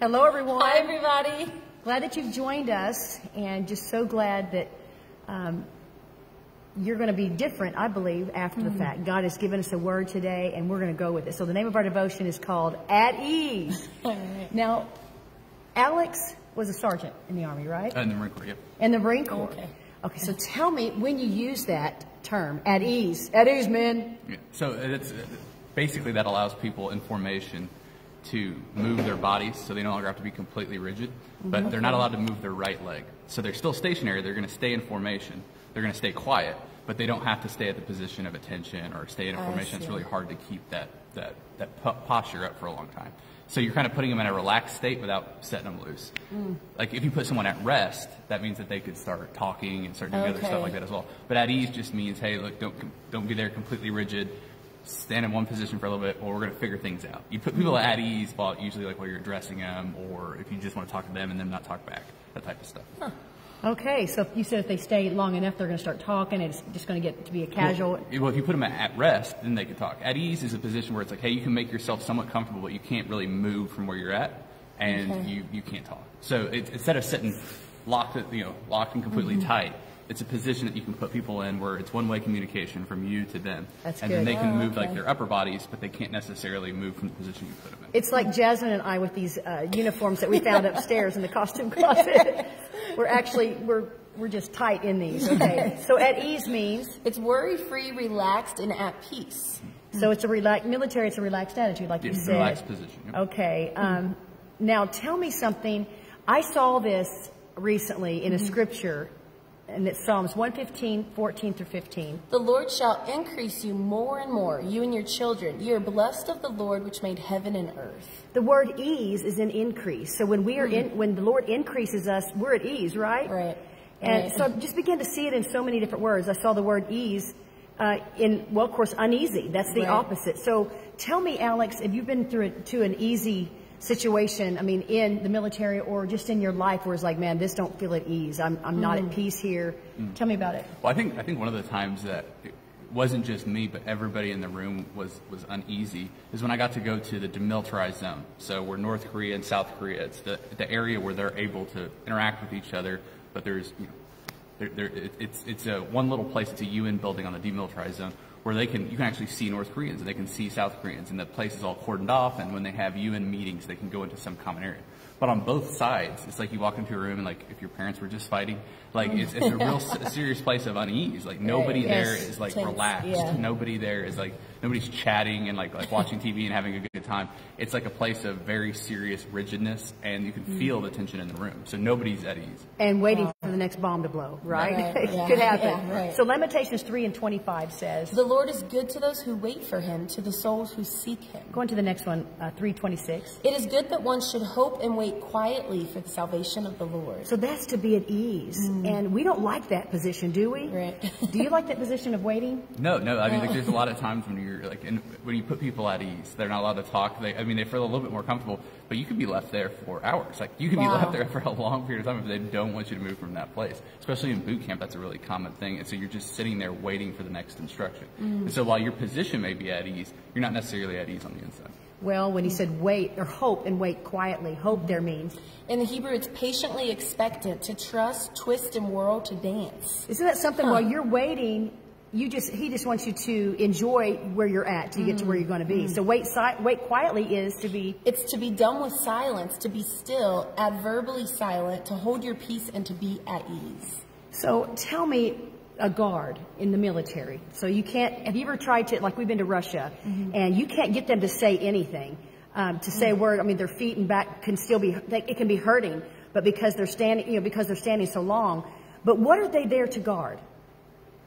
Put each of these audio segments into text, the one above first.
Hello, everyone. Hi, everybody. Glad that you've joined us, and just so glad that you're going to be different, I believe, after the fact. God has given us a word today, and we're going to go with it. So the name of our devotion is called At Ease. Now, Alex was a sergeant in the Army, right? In the Marine Corps, yep. In the Marine Corps. Okay. Okay, so tell me when you use that term, at ease. At ease, man. Yeah. So it's, basically that allows people in formation to move their bodies so they no longer have to be completely rigid, but they're not allowed to move their right leg. So they're still stationary. They're going to stay in formation. They're going to stay quiet, but they don't have to stay at the position of attention or stay in a formation. It's really hard to keep that posture up for a long time. So you're kind of putting them in a relaxed state without setting them loose. Like if you put someone at rest, that means that they could start talking and start doing other stuff like that as well. But at ease just means, hey, look, don't be there completely rigid. Stand in one position for a little bit, or we're going to figure things out. You put people at ease, usually like while you're addressing them, or if you just want to talk to them and them not talk back, that type of stuff. Okay, so you said if they stay long enough, they're going to start talking, and it's just going to get to be a casual... Well, if you put them at rest, then they can talk. At ease is a position where it's like, hey, you can make yourself somewhat comfortable, but you can't really move from where you're at, and you can't talk. So instead of sitting locked, locked and completely tight, it's a position that you can put people in where it's one-way communication from you to them. That's good. And then they can move like their upper bodies, but they can't necessarily move from the position you put them in. It's like Jasmine and I with these uniforms that we found upstairs in the costume closet. We're actually, we're just tight in these, okay? So at ease means? It's worry-free, relaxed, and at peace. So it's a military, it's a relaxed attitude, like you said. Relaxed position. Yep. Okay. Now tell me something. I saw this recently in a scripture. And it's Psalms 115, 14 through 15. The Lord shall increase you more and more, you and your children. You are blessed of the Lord, which made heaven and earth. The word ease is an increase. So when we are when the Lord increases us, we're at ease, right? Right. And so I just began to see it in so many different words. I saw the word ease in, well, of course, uneasy. That's the opposite. So tell me, Alex, have you been through to an easy situation, I mean, in the military or just in your life where it's like, man, this don't feel at ease. I'm not at peace here. Tell me about it. Well, I think one of the times that it wasn't just me, but everybody in the room was uneasy is when I got to go to the demilitarized zone. So we're North Korea and South Korea. It's the area where they're able to interact with each other, but there's, it's a one little place. It's a UN building on the demilitarized zone where they can, you can actually see North Koreans and they can see South Koreans, and the place is all cordoned off, and when they have UN meetings, they can go into some common area. But on both sides, it's like you walk into a room and like if your parents were just fighting, like it's a real serious place of unease. Like nobody there is like relaxed. Nobody there is like, nobody's chatting and like watching TV and having a good time. It's like a place of very serious rigidness, and you can feel the tension in the room. So nobody's at ease. And waiting for the next bomb to blow, right? It could happen. So Lamentations 3:25 says, the Lord is good to those who wait for him, to the souls who seek him. Go on to the next one, 3:26. It is good that one should hope and wait quietly for the salvation of the Lord. So that's to be at ease. And we don't like that position, do we? Right. Do you like that position of waiting? No. I mean, like, there's a lot of times when you're like, when you put people at ease, they're not allowed to talk. They, I mean, they feel a little bit more comfortable, but you could be left there for hours. Like you could be left there for a long period of time if they don't want you to move from that place. Especially in boot camp, that's a really common thing. And so you're just sitting there waiting for the next instruction. And so while your position may be at ease, you're not necessarily at ease on the inside. Well, when he said wait, or hope and wait quietly, hope there means? In the Hebrew, it's patiently expectant, to trust, twist, and whirl, to dance. Isn't that something? While you're waiting, he just wants you to enjoy where you're at till you get to where you're going to be. So wait quietly is to be? It's to be dumb with silence, to be still, adverbially silent, to hold your peace, and to be at ease. So tell me, a guard in the military. So you can't, have you ever tried to, like we've been to Russia, and you can't get them to say anything, to say a word. I mean, their feet and back can still be, it can be hurting, but because they're standing, because they're standing so long. But what are they there to guard?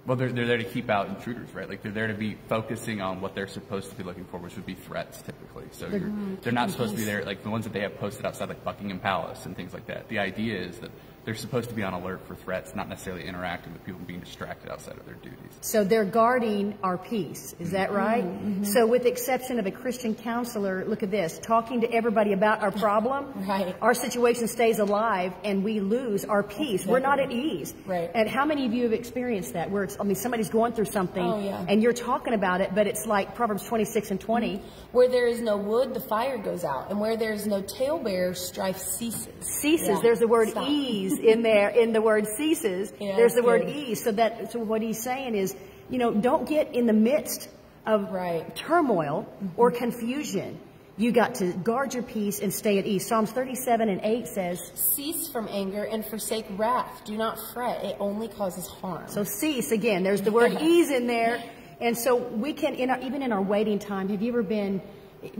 Well, they're there to keep out intruders, right? Like they're there to be focusing on what they're supposed to be looking for, which would be threats typically. So they're not supposed to be there, like the ones that they have posted outside, like Buckingham Palace and things like that. The idea is that they're supposed to be on alert for threats, not necessarily interacting with people being distracted outside of their duties. So they're guarding our peace. Is that right? Mm-hmm. So with the exception of a Christian counselor, look at this, talking to everybody about our problem, right. Our situation stays alive and we lose our peace. Exactly. We're not at ease. Right. And how many of you have experienced that? Where it's, I mean, somebody's going through something and you're talking about it, but it's like Proverbs 26 and 20. Mm-hmm. Where there is no wood, the fire goes out. And where there is no talebearer, strife ceases. Ceases. Yeah. There's the word ease. In there, in the word ceases, yeah, there's the word ease. So that, so what he's saying is, you know, don't get in the midst of turmoil or confusion. You got to guard your peace and stay at ease. Psalms 37 and 8 says, cease from anger and forsake wrath. Do not fret. It only causes harm. So cease, again, there's the word ease in there. And so we can, in our, even in our waiting time, have you ever been,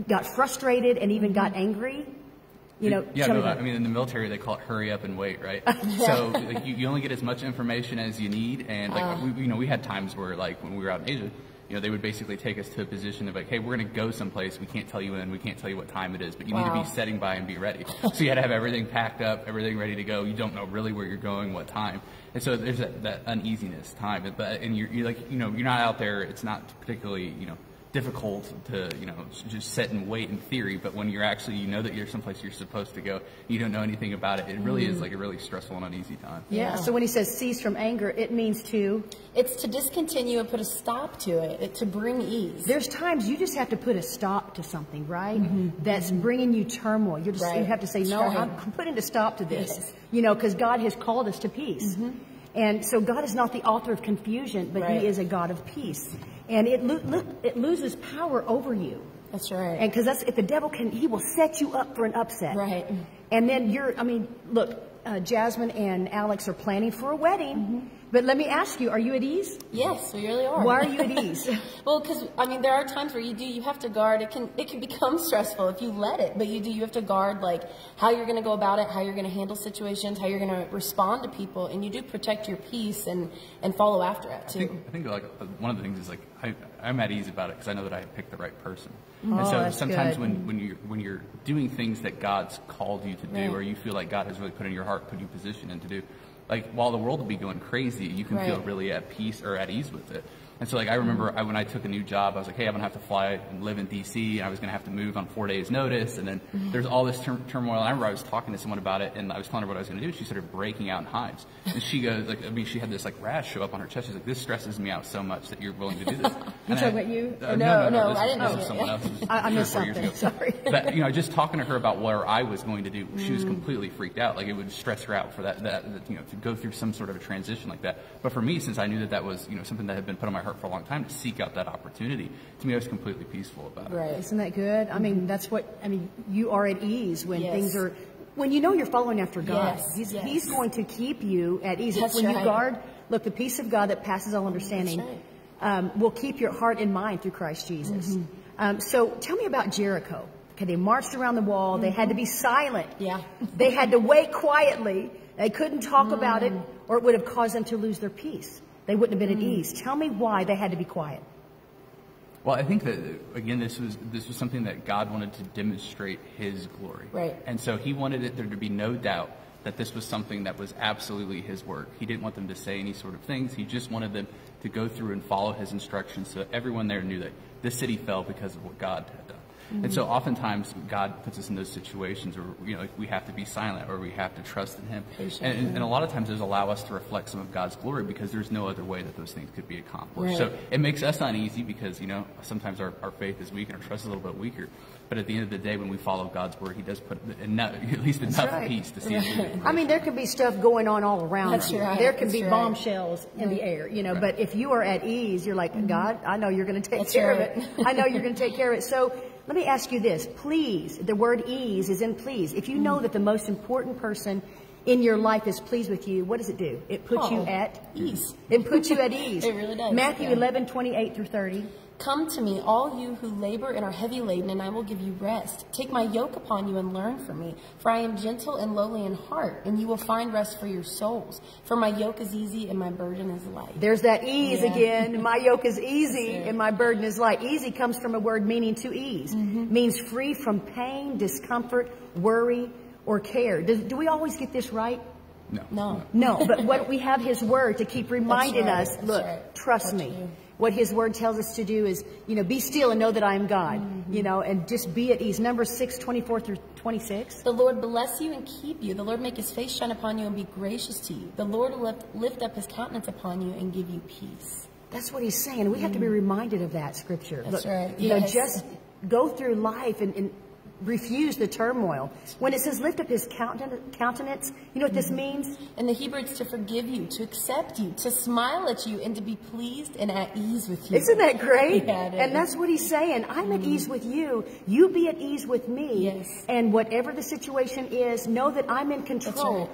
got frustrated and even got angry? You know, yeah, no, I mean, in the military, they call it hurry up and wait, right? So like, you only get as much information as you need. And, like, we, you know, we had times where, like, when we were out in Asia, you know, they would basically take us to a position of, like, hey, we're going to go someplace. We can't tell you when. We can't tell you what time it is. But you need to be setting by and be ready. So you had to have everything packed up, everything ready to go. You don't know really where you're going, what time. And so there's that uneasiness time. But, and you're, like, you know, you're not out there. It's not particularly, you know, difficult to, you know, just sit and wait in theory, but when you're actually, you know, that you're someplace you're supposed to go, you don't know anything about it. It really is like a really stressful and uneasy time. Yeah. So when he says cease from anger, it means to? It's to discontinue and put a stop to it, to bring ease. There's times you just have to put a stop to something, right? That's bringing you turmoil. You're just, you have to say, no, I'm putting a stop to this, you know, because God has called us to peace. And so God is not the author of confusion, but He is a God of peace. And it loses power over you. That's right. And because that's, if the devil can, he will set you up for an upset. Right. And then you're, I mean, look, Jasmine and Alex are planning for a wedding. But let me ask you, are you at ease? Yes, we really are. Why are you at ease? Well, because, I mean, there are times where you have to guard. It can become stressful if you let it, but you have to guard, like, how you're going to go about it, how you're going to handle situations, how you're going to respond to people, and you do protect your peace and follow after it, too. I think like, one of the things is, like, I'm at ease about it because I know that I have picked the right person. And so sometimes when you're doing things that God's called you to do, or you feel like God has really put in your heart, put you positioned in to do, like, while the world will be going crazy, you can feel really at peace or at ease with it. And so, like, I remember when I took a new job, I was like, hey, I'm going to have to fly and live in D.C., and I was going to have to move on 4 days' notice. And then there's all this turmoil. And I remember I was talking to someone about it, and I was telling her what I was going to do, and she started breaking out in hives. And she goes, like, I mean, she had this, like, rash show up on her chest. She's like, this stresses me out so much that you're willing to do this. You talking about you? No, I didn't know. This was someone else. I missed something. Sorry. But, you know, just talking to her about what I was going to do, she was completely freaked out. Like, it would stress her out for that, you know, to go through some sort of a transition like that. But for me, since I knew that was, you know, something that had been put on my heart for a long time, to seek out that opportunity, to me I was completely peaceful about it. Right. Isn't that good? I mean, that's what, I mean, you are at ease when things are, when you know you're following after God. He's going to keep you at ease. That's when you guard, look, the peace of God that passes all understanding will keep your heart and mind through Christ Jesus. So tell me about Jericho. Okay, they marched around the wall. They had to be silent. Yeah. They had to wait quietly. They couldn't talk about it, or it would have caused them to lose their peace. They wouldn't have been at ease. Tell me why they had to be quiet. Well, I think that, again, this was something that God wanted to demonstrate His glory. Right. And so He wanted there to be no doubt that this was something that was absolutely His work. He didn't want them to say any sort of things. He just wanted them to go through and follow His instructions so that everyone there knew that this city fell because of what God had done. And so oftentimes God puts us in those situations where, you know, like, we have to be silent, or we have to trust in Him. And a lot of times those allow us to reflect some of God's glory, because there's no other way that those things could be accomplished. So it makes us uneasy because, you know, sometimes our faith is weak and our trust is a little bit weaker. But at the end of the day, when we follow God's word, He does put enough, at least enough peace to see it. I mean, there could be stuff going on all around. There could be bombshells in the air, you know, but if you are at ease, you're like, God, I know you're going to take care of it. I know you're going to take care of it. So let me ask you this, please, the word ease is in please. If you know that the most important person in your life is pleased with you, what does it do? It puts you at ease. It puts you at ease. It really does. Matthew 11:28 through 30. Come to me, all you who labor and are heavy laden, and I will give you rest. Take my yoke upon you and learn from me, for I am gentle and lowly in heart, and you will find rest for your souls. For my yoke is easy and my burden is light. There's that ease again. My yoke is easy and my burden is light. Easy comes from a word meaning to ease. Means free from pain, discomfort, worry, or care. Do we always get this right? No. But what we have His Word to keep reminding us, look, trust me. What His Word tells us to do is, you know, be still and know that I am God, you know, and just be at ease. Numbers 6:24 through 26. The Lord bless you and keep you. The Lord make His face shine upon you and be gracious to you. The Lord will lift up His countenance upon you and give you peace. That's what He's saying. We have to be reminded of that scripture. That's right. You know, just go through life and refuse the turmoil. When it says lift up His countenance, you know what this means? In the Hebrew, it's to forgive you, to accept you, to smile at you, and to be pleased and at ease with you. Isn't that great? Yeah, it is. And that's what He's saying. I'm at ease with you. You be at ease with me. Yes. And whatever the situation is, know that I'm in control.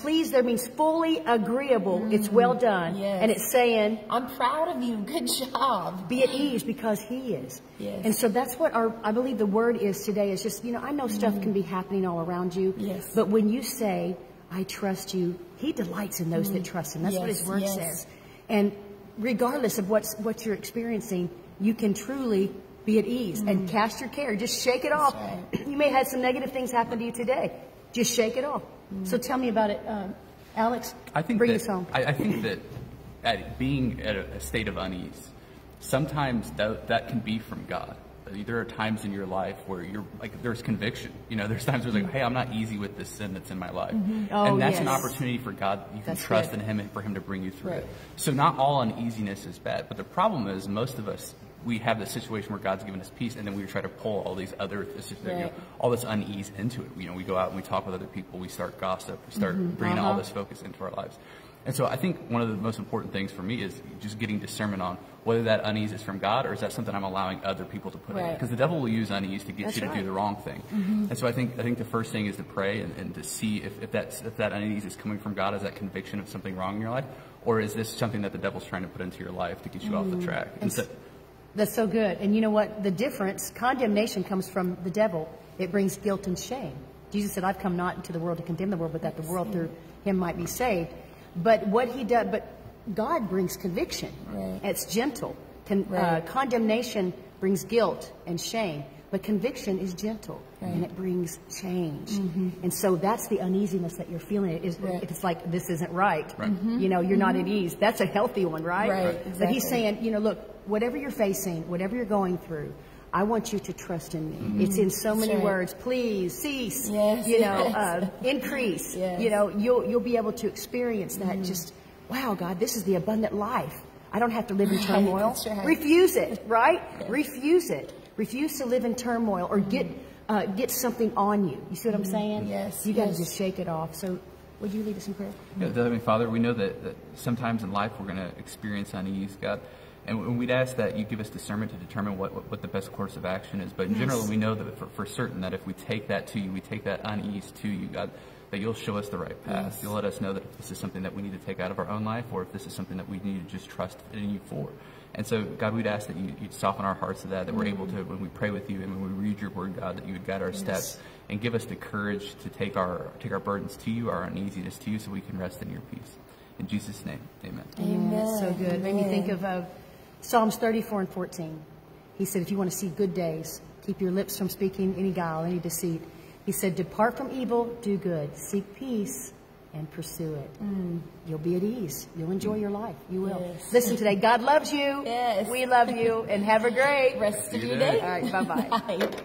Pleased there means fully agreeable. It's well done. And it's saying, I'm proud of you. Good job. Be at ease because He is. And so that's what our, I believe the word is today is just, you know, I know stuff can be happening all around you. But when you say, I trust you, He delights in those that trust Him. That's what His word says. And regardless of what you're experiencing, you can truly be at ease and cast your care. Just shake it off. You may have some negative things happen to you today. Just shake it off. So tell me about it, Alex. I think bring us home. I think that at being at a state of unease, sometimes that can be from God. There are times in your life where you're like, there's conviction. You know, there's times where it's like, hey, I'm not easy with this sin that's in my life, and that's an opportunity for God. You can trust in Him and for Him to bring you through it. So not all uneasiness is bad, but the problem is most of us. We have this situation where God's given us peace, and then we try to pull all these other, you know, all this unease into it. You know, we go out and we talk with other people, we start gossip, we start bringing all this focus into our lives. And so I think one of the most important things for me is just getting discernment on whether that unease is from God or is that something I'm allowing other people to put in. Because the devil will use unease to get you to do the wrong thing. And so I think the first thing is to pray and to see if that unease is coming from God, is that conviction of something wrong in your life, or is this something that the devil's trying to put into your life to get you off the track? And so, that's so good. And you know what? The difference, condemnation comes from the devil. It brings guilt and shame. Jesus said, I've come not into the world to condemn the world, but that the world through Him might be saved. But what He does, but God brings conviction. It's gentle. Condemnation brings guilt and shame. But conviction is gentle, and it brings change. And so that's the uneasiness that you're feeling. It's like, this isn't right. You know, you're not at ease. That's a healthy one, right? Exactly. But He's saying, you know, look, whatever you're facing, whatever you're going through, I want you to trust in me. It's in so many words. Please, cease, you know, increase. You know, you'll be able to experience that. Just, wow, God, this is the abundant life. I don't have to live in turmoil. Refuse it, right? Refuse it. Refuse to live in turmoil or get something on you. You see what I'm saying? You got to just shake it off. So would you lead us in prayer? Yeah, I mean, Father, we know that sometimes in life we're going to experience unease, God. And we'd ask that you give us discernment to determine what the best course of action is. But in general, we know that for certain that if we take that to you, we take that unease to you, God, that you'll show us the right path. You'll let us know that if this is something that we need to take out of our own life or if this is something that we need to just trust in you for. And so, God, we'd ask that you'd soften our hearts to that, that we're able to, when we pray with you and when we read your word, God, that you would guide our steps and give us the courage to take our burdens to you, our uneasiness to you, so we can rest in your peace. In Jesus' name, amen. Amen. So good. It made me think of Psalms 34:14. He said, if you want to see good days, keep your lips from speaking any guile, any deceit. He said, depart from evil, do good, seek peace, and pursue it. You'll be at ease. You'll enjoy your life. You will. Listen today, God loves you. We love you. And have a great rest of your day. All right, bye-bye. Bye.